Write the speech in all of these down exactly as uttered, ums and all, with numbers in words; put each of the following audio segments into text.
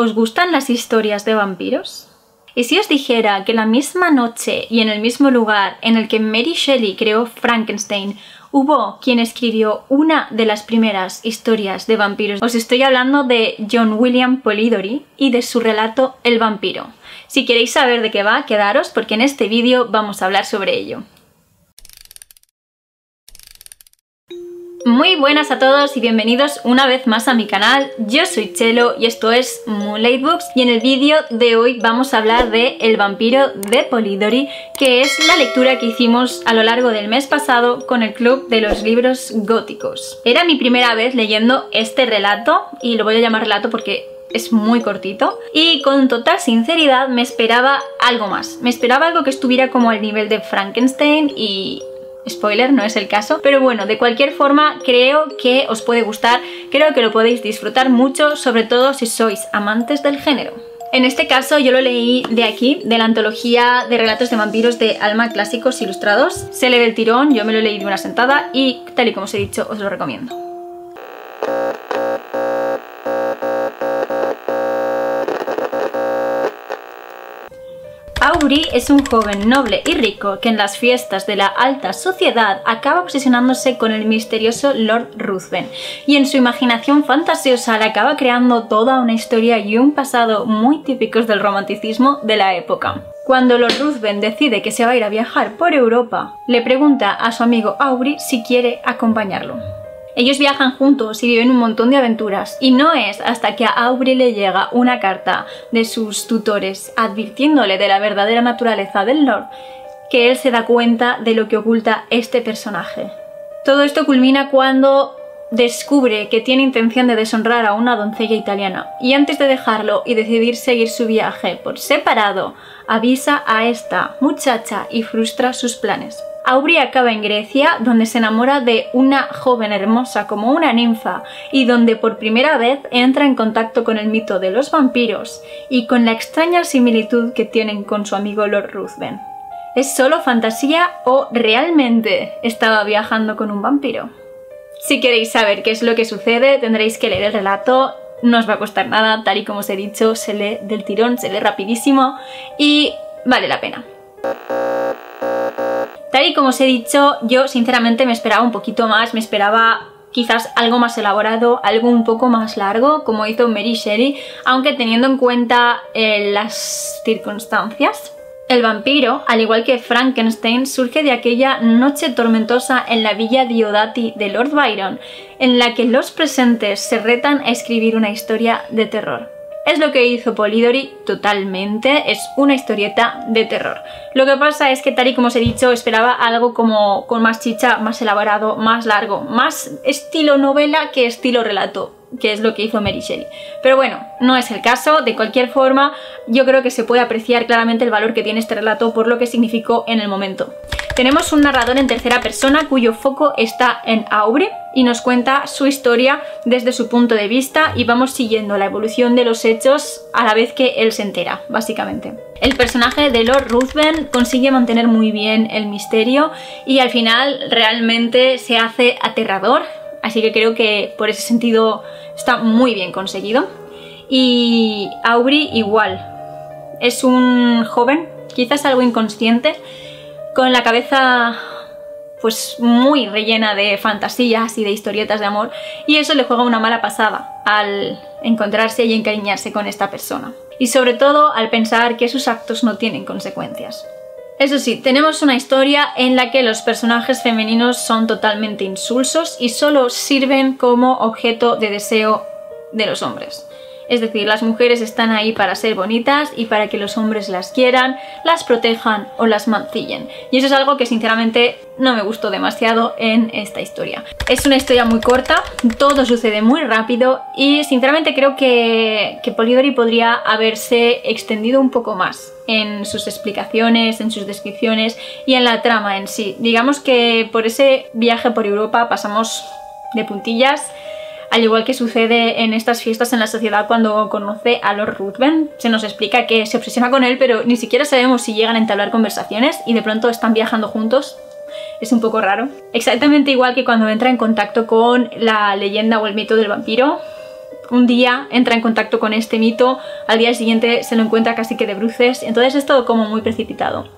¿Os gustan las historias de vampiros? ¿Y si os dijera que la misma noche y en el mismo lugar en el que Mary Shelley creó Frankenstein, hubo quien escribió una de las primeras historias de vampiros? Os estoy hablando de John William Polidori y de su relato El vampiro. Si queréis saber de qué va, quedaros porque en este vídeo vamos a hablar sobre ello. Muy buenas a todos y bienvenidos una vez más a mi canal. Yo soy Chelo y esto es Moonlight Books, y en el vídeo de hoy vamos a hablar de El vampiro de Polidori, que es la lectura que hicimos a lo largo del mes pasado con el Club de los Libros Góticos. Era mi primera vez leyendo este relato, y lo voy a llamar relato porque es muy cortito, y con total sinceridad me esperaba algo más. Me esperaba algo que estuviera como al nivel de Frankenstein y... spoiler, no es el caso, pero bueno, de cualquier forma creo que os puede gustar, creo que lo podéis disfrutar mucho, sobre todo si sois amantes del género. En este caso yo lo leí de aquí, de la antología de relatos de vampiros de Alma Clásicos Ilustrados. Se lee del tirón, yo me lo leí de una sentada y tal y como os he dicho, os lo recomiendo. Aubrey es un joven noble y rico que en las fiestas de la alta sociedad acaba obsesionándose con el misterioso Lord Ruthven, y en su imaginación fantasiosa le acaba creando toda una historia y un pasado muy típicos del romanticismo de la época. Cuando Lord Ruthven decide que se va a ir a viajar por Europa, le pregunta a su amigo Aubrey si quiere acompañarlo. Ellos viajan juntos y viven un montón de aventuras, y no es hasta que a Aubrey le llega una carta de sus tutores advirtiéndole de la verdadera naturaleza del Lord que él se da cuenta de lo que oculta este personaje. Todo esto culmina cuando descubre que tiene intención de deshonrar a una doncella italiana, y antes de dejarlo y decidir seguir su viaje por separado, avisa a esta muchacha y frustra sus planes. Aubrey acaba en Grecia, donde se enamora de una joven hermosa como una ninfa, y donde por primera vez entra en contacto con el mito de los vampiros y con la extraña similitud que tienen con su amigo Lord Ruthven. ¿Es solo fantasía o realmente estaba viajando con un vampiro? Si queréis saber qué es lo que sucede, tendréis que leer el relato. No os va a costar nada, tal y como os he dicho, se lee del tirón, se lee rapidísimo y vale la pena. Tal y como os he dicho, yo sinceramente me esperaba un poquito más, me esperaba quizás algo más elaborado, algo un poco más largo, como hizo Mary Shelley, aunque teniendo en cuenta eh, las circunstancias. El vampiro, al igual que Frankenstein, surge de aquella noche tormentosa en la Villa Diodati de Lord Byron, en la que los presentes se retan a escribir una historia de terror. Es lo que hizo Polidori totalmente, es una historieta de terror. Lo que pasa es que, tal y como os he dicho, esperaba algo como con más chicha, más elaborado, más largo, más estilo novela que estilo relato, que es lo que hizo Mary Shelley. Pero bueno, no es el caso. De cualquier forma, yo creo que se puede apreciar claramente el valor que tiene este relato por lo que significó en el momento. Tenemos un narrador en tercera persona cuyo foco está en Aubrey y nos cuenta su historia desde su punto de vista, y vamos siguiendo la evolución de los hechos a la vez que él se entera, básicamente. El personaje de Lord Ruthven consigue mantener muy bien el misterio y al final realmente se hace aterrador. Así que creo que por ese sentido está muy bien conseguido. Y Aubrey igual. Es un joven, quizás algo inconsciente, con la cabeza pues muy rellena de fantasías y de historietas de amor, y eso le juega una mala pasada al encontrarse y encariñarse con esta persona. Y sobre todo al pensar que sus actos no tienen consecuencias. Eso sí, tenemos una historia en la que los personajes femeninos son totalmente insulsos y solo sirven como objeto de deseo de los hombres. Es decir, las mujeres están ahí para ser bonitas y para que los hombres las quieran, las protejan o las mancillen. Y eso es algo que sinceramente no me gustó demasiado en esta historia. Es una historia muy corta, todo sucede muy rápido y sinceramente creo que, que Polidori podría haberse extendido un poco más en sus explicaciones, en sus descripciones y en la trama en sí. Digamos que por ese viaje por Europa pasamos de puntillas, al igual que sucede en estas fiestas en la sociedad cuando conoce a Lord Ruthven. Se nos explica que se obsesiona con él, pero ni siquiera sabemos si llegan a entablar conversaciones y de pronto están viajando juntos. Es un poco raro. Exactamente igual que cuando entra en contacto con la leyenda o el mito del vampiro, un día entra en contacto con este mito, al día siguiente se lo encuentra casi que de bruces, entonces es todo como muy precipitado.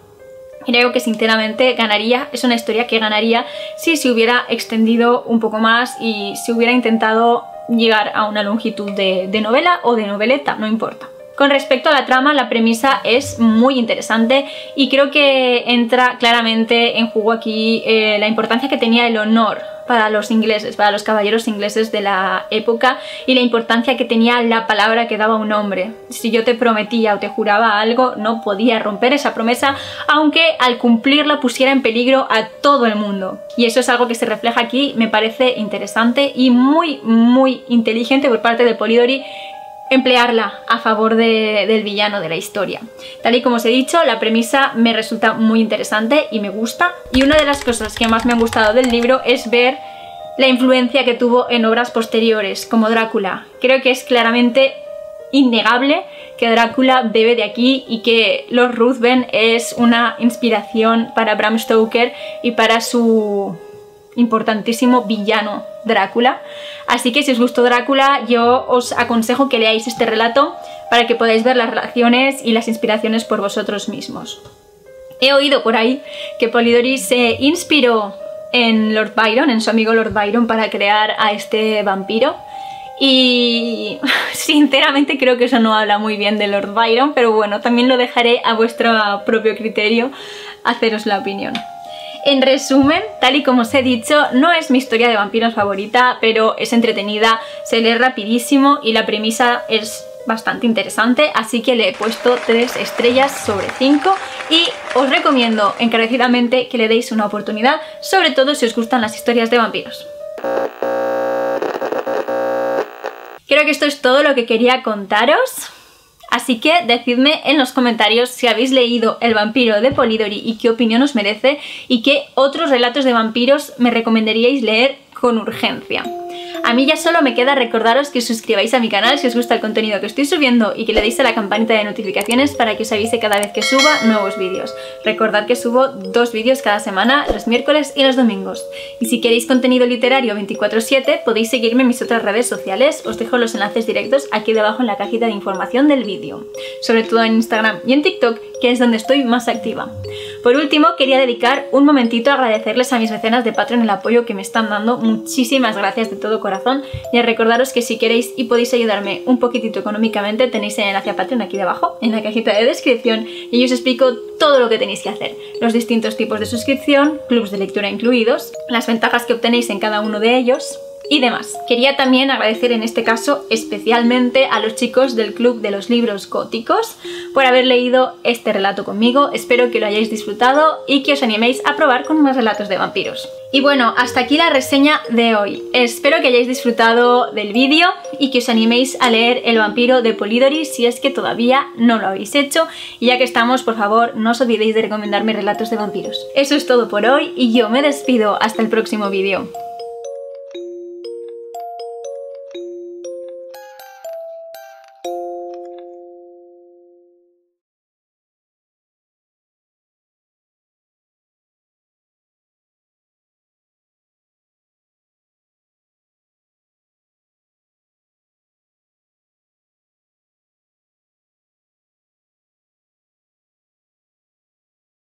Creo que sinceramente ganaría, es una historia que ganaría si se hubiera extendido un poco más y si hubiera intentado llegar a una longitud de, de novela o de noveleta, no importa. Con respecto a la trama, la premisa es muy interesante y creo que entra claramente en juego aquí eh, la importancia que tenía el honor para los ingleses, para los caballeros ingleses de la época, y la importancia que tenía la palabra que daba un hombre. Si yo te prometía o te juraba algo, no podía romper esa promesa, aunque al cumplirla pusiera en peligro a todo el mundo. Y eso es algo que se refleja aquí, me parece interesante y muy, muy inteligente por parte de Polidori emplearla a favor de, del villano de la historia. Tal y como os he dicho, la premisa me resulta muy interesante y me gusta. Y una de las cosas que más me han gustado del libro es ver la influencia que tuvo en obras posteriores, como Drácula. Creo que es claramente innegable que Drácula bebe de aquí y que Lord Ruthven es una inspiración para Bram Stoker y para su importantísimo villano Drácula. Así que si os gustó Drácula, yo os aconsejo que leáis este relato para que podáis ver las relaciones y las inspiraciones por vosotros mismos. He oído por ahí que Polidori se inspiró en Lord Byron, en su amigo Lord Byron, para crear a este vampiro. Y sinceramente creo que eso no habla muy bien de Lord Byron, pero bueno, también lo dejaré a vuestro propio criterio haceros la opinión. En resumen, tal y como os he dicho, no es mi historia de vampiros favorita, pero es entretenida, se lee rapidísimo y la premisa es bastante interesante, así que le he puesto tres estrellas sobre cinco y os recomiendo encarecidamente que le deis una oportunidad, sobre todo si os gustan las historias de vampiros. Creo que esto es todo lo que quería contaros. Así que decidme en los comentarios si habéis leído El vampiro de Polidori y qué opinión os merece y qué otros relatos de vampiros me recomendaríais leer con urgencia. A mí ya solo me queda recordaros que os suscribáis a mi canal si os gusta el contenido que estoy subiendo y que le deis a la campanita de notificaciones para que os avise cada vez que suba nuevos vídeos. Recordad que subo dos vídeos cada semana, los miércoles y los domingos. Y si queréis contenido literario veinticuatro siete, podéis seguirme en mis otras redes sociales, os dejo los enlaces directos aquí debajo en la cajita de información del vídeo. Sobre todo en Instagram y en TikTok, que es donde estoy más activa. Por último, quería dedicar un momentito a agradecerles a mis mecenas de Patreon el apoyo que me están dando. Muchísimas gracias de todo corazón y a recordaros que si queréis y podéis ayudarme un poquitito económicamente tenéis el enlace a Patreon aquí debajo en la cajita de descripción y yo os explico todo lo que tenéis que hacer, los distintos tipos de suscripción, clubs de lectura incluidos, las ventajas que obtenéis en cada uno de ellos y demás. Quería también agradecer en este caso especialmente a los chicos del Club de los Libros Góticos por haber leído este relato conmigo, espero que lo hayáis disfrutado y que os animéis a probar con más relatos de vampiros. Y bueno, hasta aquí la reseña de hoy. Espero que hayáis disfrutado del vídeo y que os animéis a leer El vampiro de Polidori si es que todavía no lo habéis hecho. Y ya que estamos, por favor, no os olvidéis de recomendarme relatos de vampiros. Eso es todo por hoy y yo me despido hasta el próximo vídeo.